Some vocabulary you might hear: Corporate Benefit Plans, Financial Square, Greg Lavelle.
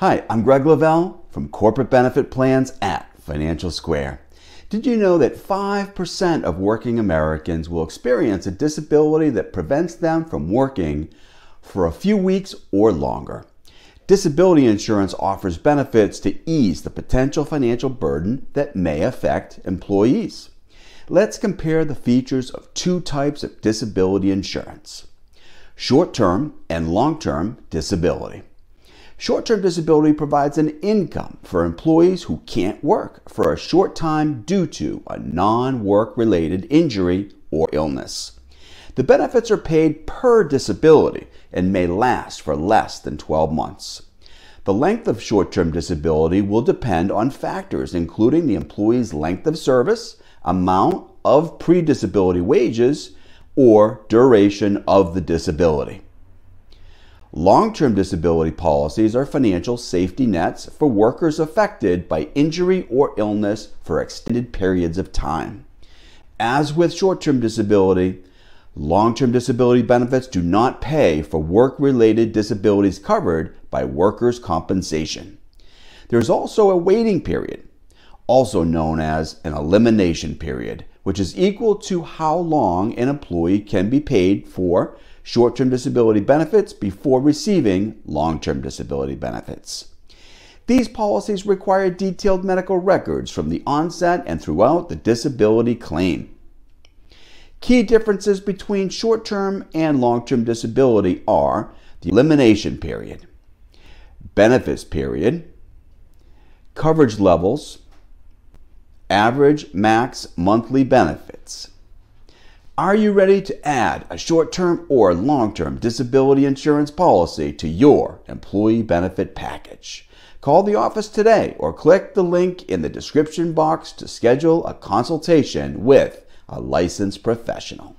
Hi, I'm Greg Lavelle from Corporate Benefit Plans at Financial Square. Did you know that 5% of working Americans will experience a disability that prevents them from working for a few weeks or longer? Disability insurance offers benefits to ease the potential financial burden that may affect employees. Let's compare the features of two types of disability insurance: short-term and long-term disability. Short-term disability provides an income for employees who can't work for a short time due to a non-work-related injury or illness. The benefits are paid per disability and may last for less than 12 months. The length of short-term disability will depend on factors including the employee's length of service, amount of pre-disability wages, or duration of the disability. Long-term disability policies are financial safety nets for workers affected by injury or illness for extended periods of time. As with short-term disability, long-term disability benefits do not pay for work-related disabilities covered by workers' compensation. There's also a waiting period, also known as an elimination period, which is equal to how long an employee can be paid for short-term disability benefits before receiving long-term disability benefits. These policies require detailed medical records from the onset and throughout the disability claim. Key differences between short-term and long-term disability are the elimination period, benefits period, coverage levels, average max monthly benefits. Are you ready to add a short-term or long-term disability insurance policy to your employee benefit package? Call the office today or click the link in the description box to schedule a consultation with a licensed professional.